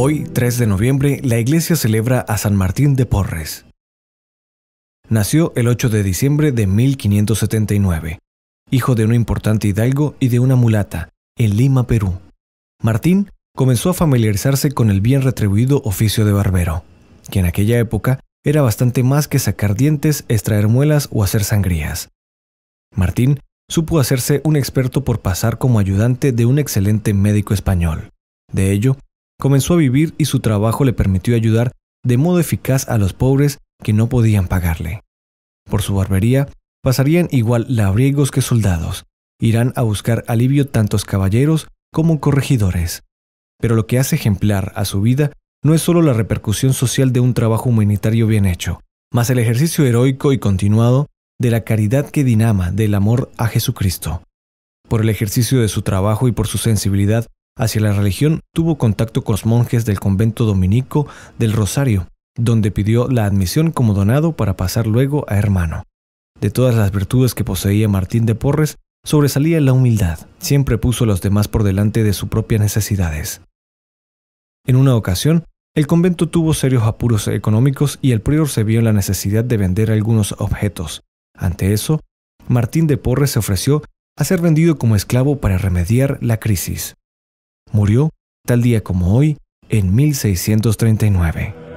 Hoy, 3 de noviembre, la iglesia celebra a San Martín de Porres. Nació el 8 de diciembre de 1579, hijo de un importante hidalgo y de una mulata, en Lima, Perú. Martín comenzó a familiarizarse con el bien retribuido oficio de barbero, que en aquella época era bastante más que sacar dientes, extraer muelas o hacer sangrías. Martín supo hacerse un experto por pasar como ayudante de un excelente médico español. De ello, comenzó a vivir y su trabajo le permitió ayudar de modo eficaz a los pobres que no podían pagarle. Por su barbería, pasarían igual labriegos que soldados. Irán a buscar alivio tantos caballeros como corregidores. Pero lo que hace ejemplar a su vida no es solo la repercusión social de un trabajo humanitario bien hecho, más el ejercicio heroico y continuado de la caridad que dinama del amor a Jesucristo. Por el ejercicio de su trabajo y por su sensibilidad hacia la religión, tuvo contacto con los monjes del convento dominico del Rosario, donde pidió la admisión como donado para pasar luego a hermano. De todas las virtudes que poseía Martín de Porres, sobresalía la humildad. Siempre puso a los demás por delante de sus propias necesidades. En una ocasión, el convento tuvo serios apuros económicos y el prior se vio en la necesidad de vender algunos objetos. Ante eso, Martín de Porres se ofreció a ser vendido como esclavo para remediar la crisis. Murió, tal día como hoy, en 1639.